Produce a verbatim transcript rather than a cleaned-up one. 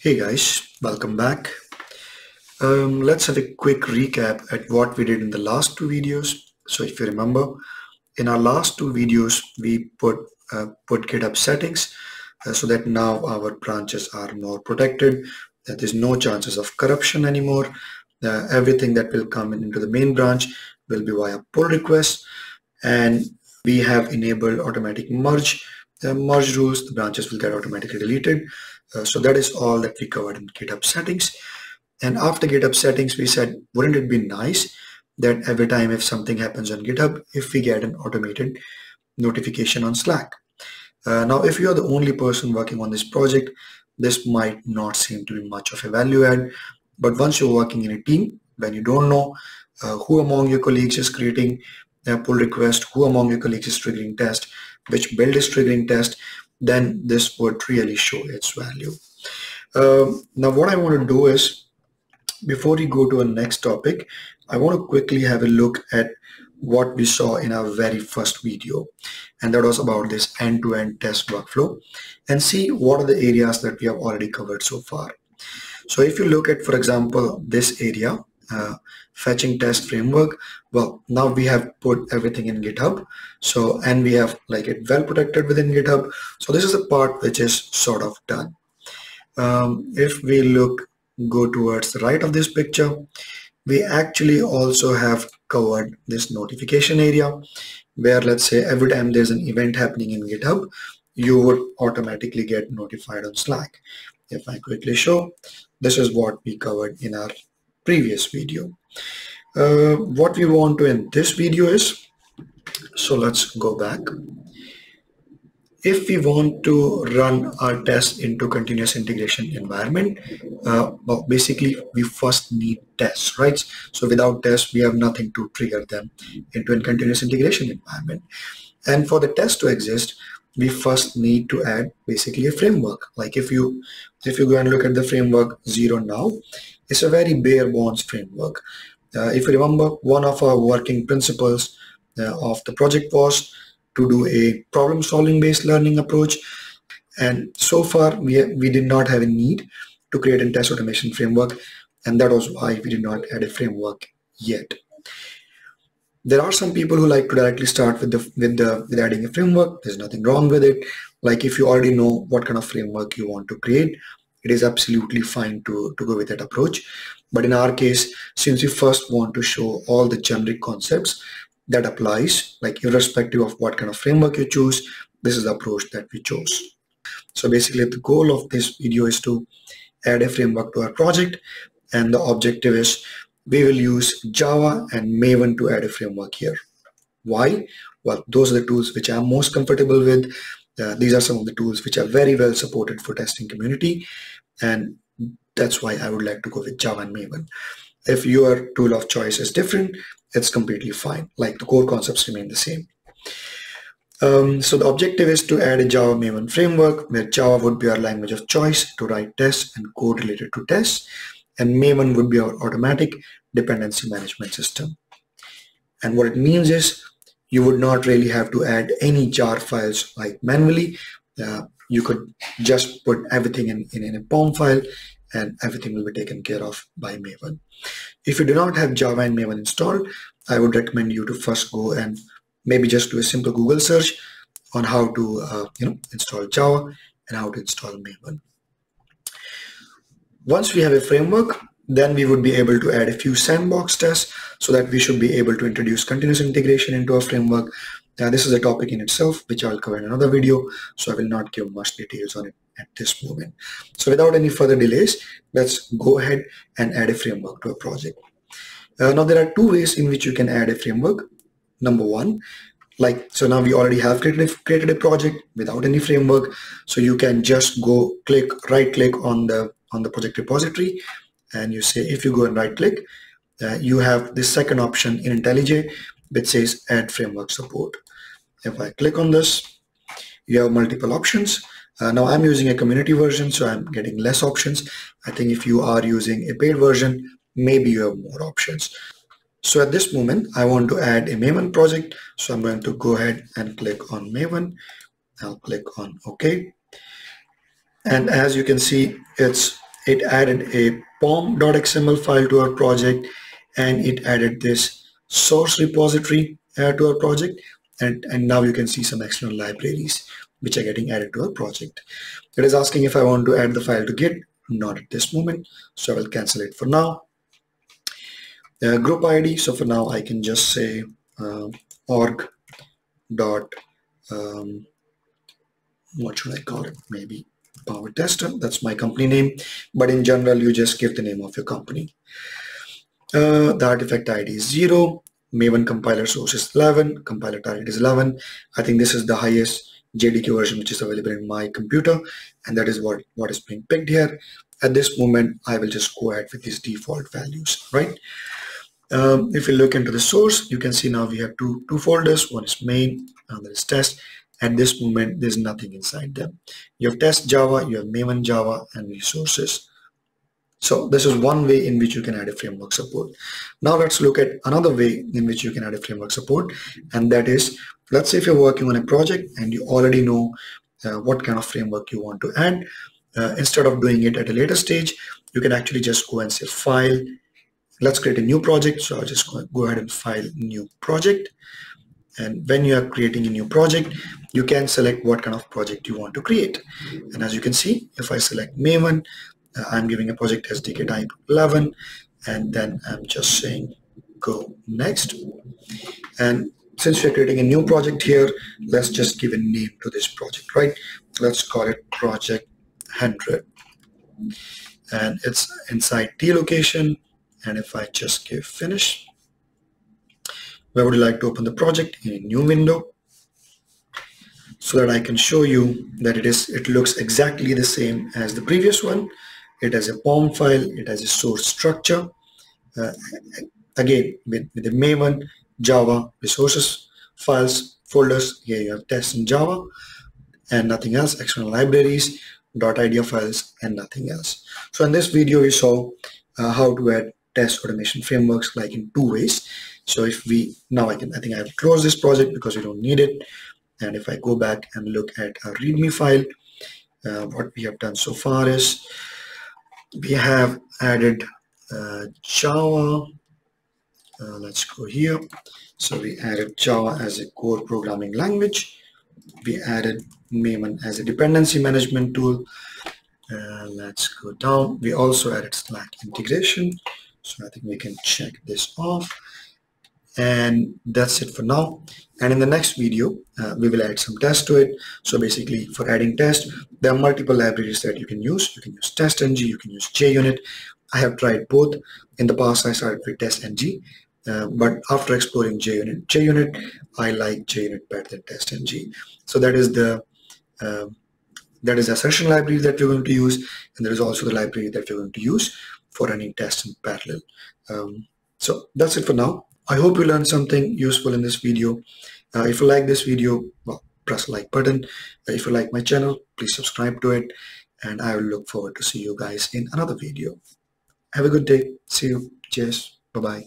Hey guys, welcome back. Um, let's have a quick recap at what we did in the last two videos. So if you remember, in our last two videos we put uh, put GitHub settings uh, so that now our branches are more protected, that there's no chances of corruption anymore. Uh, everything that will come into the main branch will be via pull requests, and we have enabled automatic merge. The merge rules, the branches will get automatically deleted. Uh, so that is all that we covered in GitHub settings. And after GitHub settings, we said, wouldn't it be nice that every time if something happens on GitHub, if we get an automated notification on Slack? Uh, now, if you are the only person working on this project, this might not seem to be much of a value add. But once you're working in a team, when you don't know uh, who among your colleagues is creating a pull request, who among your colleagues is triggering test, which build is triggering test, then this would really show its value. Um, now what I want to do is, before we go to our next topic, I want to quickly have a look at what we saw in our very first video, and that was about this end-to-end test workflow, and see what are the areas that we have already covered so far. So if you look at, for example, this area, Uh, fetching test framework, well, now we have put everything in GitHub, so and we have like it well protected within GitHub. So this is the part which is sort of done. Um, if we look go towards the right of this picture, we actually also have covered this notification area, where let's say every time there's an event happening in GitHub, you would automatically get notified on Slack. If I quickly show, this is what we covered in our previous video. Uh, what we want to in this video is, so let's go back. If we want to run our test into continuous integration environment, uh, well, basically we first need tests, right? So without tests, we have nothing to trigger them into a continuous integration environment. And for the test to exist, we first need to add basically a framework. Like if you if you go and look at the framework zero now, it's a very bare bones framework. Uh, if you remember, one of our working principles uh, of the project was to do a problem solving based learning approach, and so far we, we did not have a need to create a test automation framework, and that was why we did not add a framework yet. There are some people who like to directly start with the with the with adding a framework. There's nothing wrong with it. Like if you already know what kind of framework you want to create, it is absolutely fine to, to go with that approach. But in our case, since we first want to show all the generic concepts that applies, like irrespective of what kind of framework you choose, this is the approach that we chose. So basically the goal of this video is to add a framework to our project, and the objective is we will use Java and Maven to add a framework here. Why? Well, those are the tools which I'm most comfortable with. Uh, these are some of the tools which are very well supported for testing community, and that's why I would like to go with Java and Maven. If your tool of choice is different, it's completely fine. Like the core concepts remain the same. Um, so the objective is to add a Java Maven framework, where Java would be our language of choice to write tests and code related to tests, and Maven would be our automatic dependency management system. And what it means is, you would not really have to add any jar files like manually. Uh, you could just put everything in, in, in a P O M file, and everything will be taken care of by Maven. If you do not have Java and Maven installed, I would recommend you to first go and maybe just do a simple Google search on how to uh, you know, install Java and how to install Maven. Once we have a framework, then we would be able to add a few sandbox tests, so that we should be able to introduce continuous integration into our framework. Now this is a topic in itself which I'll cover in another video, so I will not give much details on it at this moment. So without any further delays, let's go ahead and add a framework to a project. Uh, now there are two ways in which you can add a framework. Number one, like, so now we already have created a, created a project without any framework, so you can just go click, right click on the on the project repository, and you say, if you go and right click, uh, you have this second option in IntelliJ which says add framework support. If I click on this, you have multiple options. Uh, now I'm using a community version, so I'm getting less options. I think if you are using a paid version, maybe you have more options. So at this moment, I want to add a Maven project, so I'm going to go ahead and click on Maven. I'll click on OK, and as you can see, it's it added a pom.xml file to our project, and it added this source repository uh, to our project, and, and now you can see some external libraries which are getting added to our project. It is asking if I want to add the file to Git. Not at this moment, so I will cancel it for now. The group I D, so for now I can just say uh, org dot um, what should I call it, maybe PowerTester. That's my company name, but in general you just give the name of your company. Uh, the artifact I D is zero, Maven compiler source is eleven, compiler target is eleven. I think this is the highest J D K version which is available in my computer, and that is what what is being picked here. At this moment I will just go ahead with these default values, right? Um, if you look into the source, you can see now we have two two folders. One is main, another is test. At this moment there's nothing inside them. You have test Java, you have Maven Java, and resources. So this is one way in which you can add a framework support. Now let's look at another way in which you can add a framework support, and that is, let's say if you're working on a project and you already know uh, what kind of framework you want to add. Uh, instead of doing it at a later stage, you can actually just go and say file, let's create a new project. So I'll just go, go ahead and file new project. And when you are creating a new project, you can select what kind of project you want to create. And as you can see, if I select Maven, uh, I'm giving a project S D K type eleven, and then I'm just saying go next. And since we're creating a new project here, let's just give a name to this project, right? Let's call it Project one hundred, and it's inside T location. And if I just give finish, where would you like to open the project? In a new window, so that I can show you that it is it looks exactly the same as the previous one. It has a P O M file, it has a source structure, uh, again with, with the Maven Java resources files folders. Here you have tests in Java and nothing else, external libraries, dot idea files, and nothing else. So in this video you saw uh, how to add test automation frameworks like in two ways. So if we now I can I think I have closed this project because we don't need it, and if I go back and look at our readme file, uh, what we have done so far is we have added uh, Java. Uh, let's go here. So we added Java as a core programming language. We added Maven as a dependency management tool. Uh, let's go down. We also added Slack integration. So I think we can check this off. And that's it for now. And in the next video, uh, we will add some tests to it. So basically for adding tests, there are multiple libraries that you can use. You can use TestNG, you can use JUnit. I have tried both. In the past, I started with TestNG. Uh, but after exploring JUnit, JUnit, I like JUnit better than TestNG. So that is the uh, that is the assertion library that you're going to use, and there is also the library that you're going to use for running tests in parallel. Um, so that's it for now. I hope you learned something useful in this video. Uh, if you like this video, well, press the like button. Uh, if you like my channel, please subscribe to it, and I will look forward to see you guys in another video. Have a good day. See you. Cheers. Bye bye.